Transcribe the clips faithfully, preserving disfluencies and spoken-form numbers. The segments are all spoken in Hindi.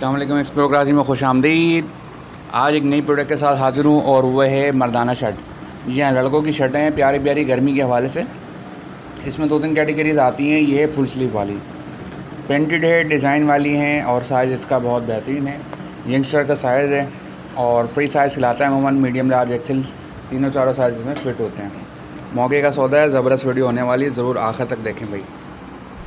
अस्सलाम वालेकुम, एक्सप्लोर कराची में खुश आमदीद। आज एक नई प्रोडक्ट के साथ हाज़िर हूँ और वह है मर्दाना शर्ट। जी हाँ, लड़कों की शर्टें हैं प्यारी प्यारी गर्मी के हवाले से। इसमें दो तीन कैटेगरीज आती हैं। ये है फुल स्लीव वाली, प्रिंटेड है, डिज़ाइन वाली हैं और साइज़ इसका बहुत बेहतरीन है। यंगस्टर का साइज़ है और फ्री साइज़ खिलाता है अमूमन। मीडियम लार्ज एक्सेल तीनों चारों साइज़ में फिट होते हैं। मौके का सौदा है, ज़बरदस्त वीडियो होने वाली है, ज़रूर आखिर तक देखें भाई।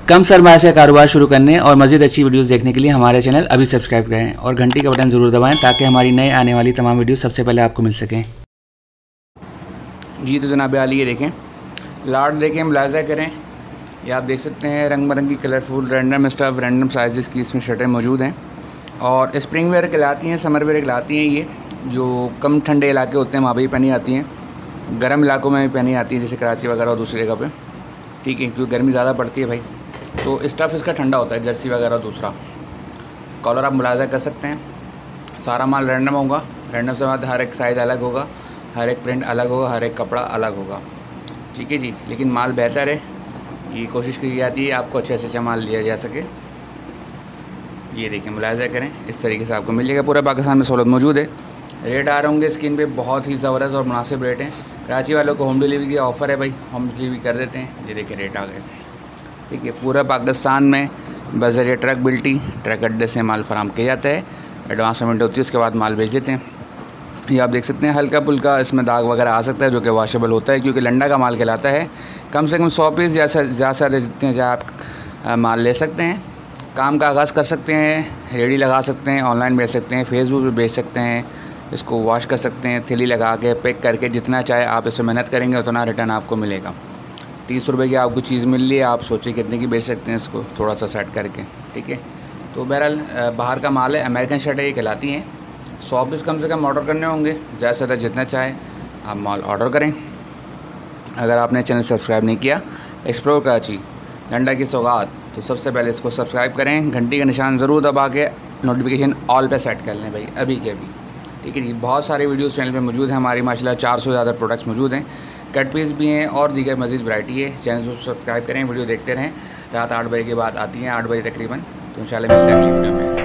कम सरमाया से कारोबार शुरू करने और मज़ीद अच्छी वीडियोस देखने के लिए हमारे चैनल अभी सब्सक्राइब करें और घंटी का बटन ज़रूर दबाएं ताकि हमारी नई आने वाली तमाम वीडियो सबसे पहले आपको मिल सकें। जी तो जनाब आली ये देखें, लाट देखें, मुलाजा करें। ये आप देख सकते हैं रंग बिरंगी colourful random stuff, random size की इसमें शर्टें मौजूद हैं और स्प्रिंग वेयर कहलाती हैं, समर वेयर कहलाती हैं। ये जो कम ठंडे इलाके होते हैं वहाँ पर भी पहनी आती हैं, गर्म इलाकों में भी पहनी आती हैं जैसे कराची वगैरह और दूसरी जगह पर। ठीक है, क्योंकि गर्मी ज़्यादा पड़ती है भाई, तो स्टफ़ इसका ठंडा होता है, जर्सी वगैरह दूसरा। कॉलर आप मुलाजा कर सकते हैं। सारा माल रैंडम होगा, रैंडम से बाद हर एक साइज़ अलग होगा, हर एक प्रिंट अलग होगा, हर एक कपड़ा अलग होगा। ठीक है जी, लेकिन माल बेहतर है। ये कोशिश की जाती है आपको अच्छे से अच्छा माल लिया जा सके। ये देखिए, मुलाजा करें, इस तरीके से आपको मिल जाएगा। पूरे पाकिस्तान में सहूलत मौजूद है। रेट आ रहे होंगे स्क्रीन पे, बहुत ही ज़बरदस्त और मुनासिब रेट हैं। कराची वालों को होम डिलीवरी की ऑफ़र है भाई, होम डिलीवरी कर देते हैं। ये देखिए, रेट आ गए। ठीक है, पूरा पाकिस्तान में बजरिया ट्रक बिल्टी, ट्रक अड्डे से माल फराम किया जाता है। एडवांस पेमेंट होती है, उसके बाद माल भेज देते हैं। ये आप देख सकते हैं, हल्का पुल्का इसमें दाग वगैरह आ सकता है जो कि वाशेबल होता है, क्योंकि लंडा का माल कहलाता है। कम से कम सौ पीस या ज़्यादा से जितने आप माल ले सकते हैं। काम का आगाज़ कर सकते हैं, रेडी लगा सकते हैं, ऑनलाइन बेच सकते हैं, फेसबुक पर बेच सकते हैं, इसको वॉश कर सकते हैं, थैली लगा के पैक करके। जितना चाहे आप इसमें मेहनत करेंगे उतना रिटर्न आपको मिलेगा। तीस रुपए की आपको चीज़ मिल रही है, आप सोचिए कितने की बेच सकते हैं इसको थोड़ा सा सेट करके। ठीक है, तो बहरहाल बाहर का माल है, अमेरिकन शर्ट है ये कहलाती हैं। सौ पीस कम से कम ऑर्डर करने होंगे, ज़्यादा से ज़्यादा जितना चाहे आप माल ऑर्डर करें। अगर आपने चैनल सब्सक्राइब नहीं किया, एक्सप्लोर कराची लंडा की सौगात, तो सबसे पहले इसको सब्सक्राइब करें, घंटी का निशान ज़रूर दबा के नोटिफिकेशन ऑल पर सेट कर लें भाई, अभी के अभी। ठीक है जी, बहुत सारे वीडियोस चैनल पे मौजूद हैं हमारी, माशाल्लाह चार सौ ज़्यादा प्रोडक्ट्स मौजूद हैं, कट पीस भी हैं और दीगर मज़ीद वैरायटी है। चैनल को सब्सक्राइब करें, वीडियो देखते रहें। रात आठ बजे के बाद आती हैं, आठ बजे तकरीबन, तो इंशाल्लाह मिलते हैं अगली वीडियो में।